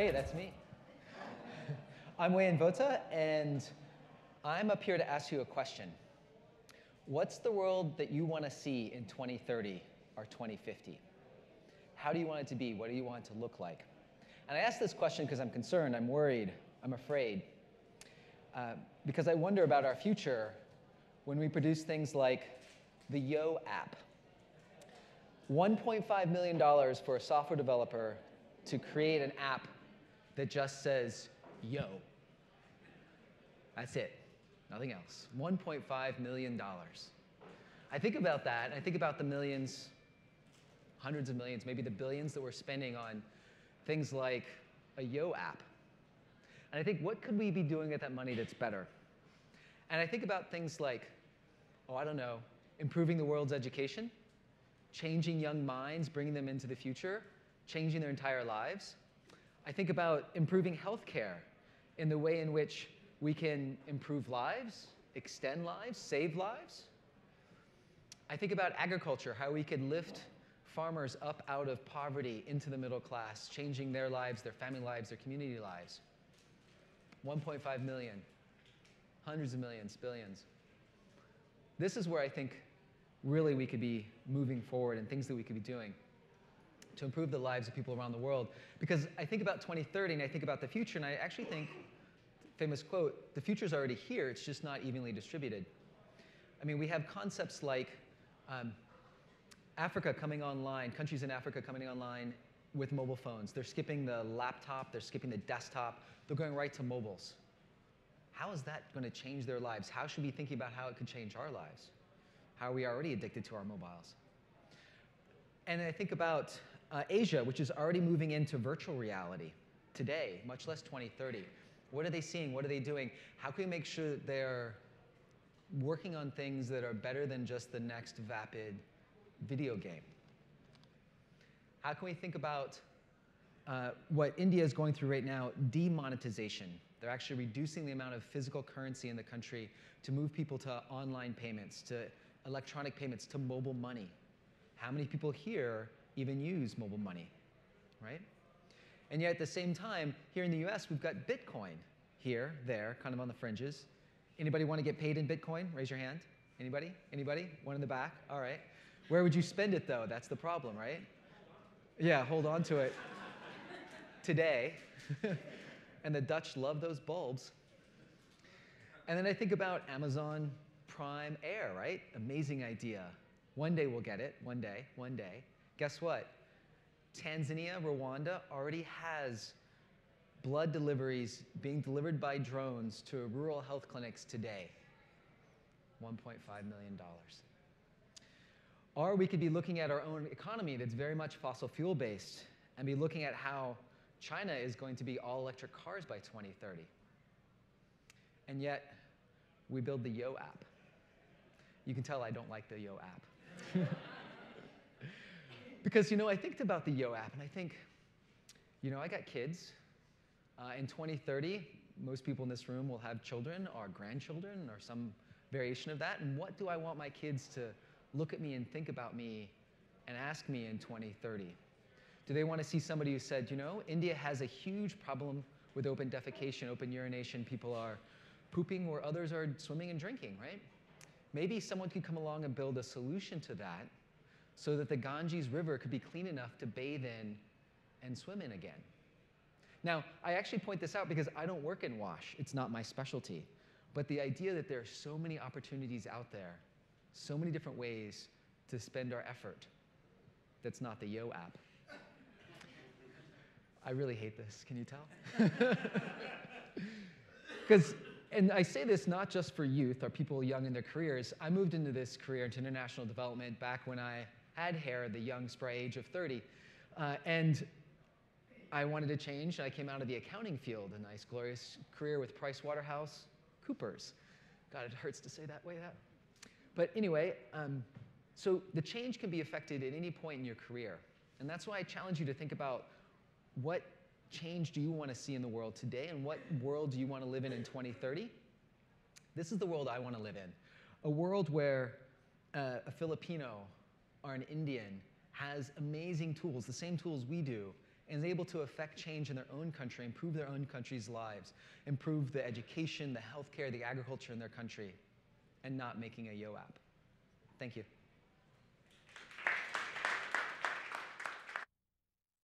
Hey, that's me. I'm Wayan Vota, and I'm up here to ask you a question. What's the world that you want to see in 2030 or 2050? How do you want it to be? What do you want it to look like? And I ask this question because I'm concerned, I'm worried, I'm afraid, because I wonder about our future when we produce things like the Yo app. $1.5 million for a software developer to create an app that just says, yo. That's it, nothing else. $1.5 million. I think about that, and I think about the millions, hundreds of millions, maybe the billions that we're spending on things like a Yo app. And I think, what could we be doing with that money that's better? And I think about things like, oh, I don't know, improving the world's education, changing young minds, bringing them into the future, changing their entire lives. I think about improving healthcare in the way in which we can improve lives, extend lives, save lives. I think about agriculture, how we can lift farmers up out of poverty into the middle class, changing their lives, their family lives, their community lives. 1.5 million, hundreds of millions, billions. This is where I think really we could be moving forward and things that we could be doing to improve the lives of people around the world. Because I think about 2030 and I think about the future, and I actually think, famous quote, the future's already here, it's just not evenly distributed. I mean, we have concepts like Africa coming online, countries in Africa coming online with mobile phones. They're skipping the laptop, they're skipping the desktop, they're going right to mobiles. How is that going to change their lives? How should we be thinking about how it could change our lives? How are we already addicted to our mobiles? And I think about Asia, which is already moving into virtual reality today, much less 2030. What are they seeing? What are they doing? How can we make sure that they're working on things that are better than just the next vapid video game? How can we think about what India is going through right now, demonetization? They're actually reducing the amount of physical currency in the country to move people to online payments, to electronic payments, to mobile money. How many people here even use mobile money, right? And yet at the same time, here in the US, we've got Bitcoin here, there, kind of on the fringes. Anybody want to get paid in Bitcoin? Raise your hand. Anybody? Anybody? One in the back? All right. Where would you spend it, though? That's the problem, right? Yeah, hold on to it. Today. And the Dutch love those bulbs. And then I think about Amazon Prime Air, right? Amazing idea. One day we'll get it. One day. One day. Guess what? Tanzania, Rwanda already has blood deliveries being delivered by drones to rural health clinics today. $1.5 million. Or we could be looking at our own economy that's very much fossil fuel based and be looking at how China is going to be all electric cars by 2030. And yet, we build the Yo app. You can tell I don't like the Yo app. Because, you know, I think about the Yo app, and I think, you know, I got kids. In 2030, most people in this room will have children or grandchildren or some variation of that. And what do I want my kids to look at me and think about me and ask me in 2030? Do they want to see somebody who said, you know, India has a huge problem with open defecation, open urination. People are pooping where others are swimming and drinking, right? Maybe someone could come along and build a solution to that, so that the Ganges River could be clean enough to bathe in and swim in again. Now, I actually point this out because I don't work in WASH. It's not my specialty. But the idea that there are so many opportunities out there, so many different ways to spend our effort, that's not the Yo app. I really hate this. Can you tell? Because, and I say this not just for youth or people young in their careers. I moved into this career, into international development, back when I had hair, the young, spry age of 30. And I wanted to change, and I came out of the accounting field, a nice, glorious career with PricewaterhouseCoopers. God, it hurts to say that way. But anyway, so the change can be affected at any point in your career. And that's why I challenge you to think about what change do you want to see in the world today, and what world do you want to live in 2030? This is the world I want to live in. A world where a Filipino or an Indian has amazing tools, the same tools we do, and is able to affect change in their own country, improve their own country's lives, improve the education, the healthcare, the agriculture in their country, and not making a Yo app. Thank you.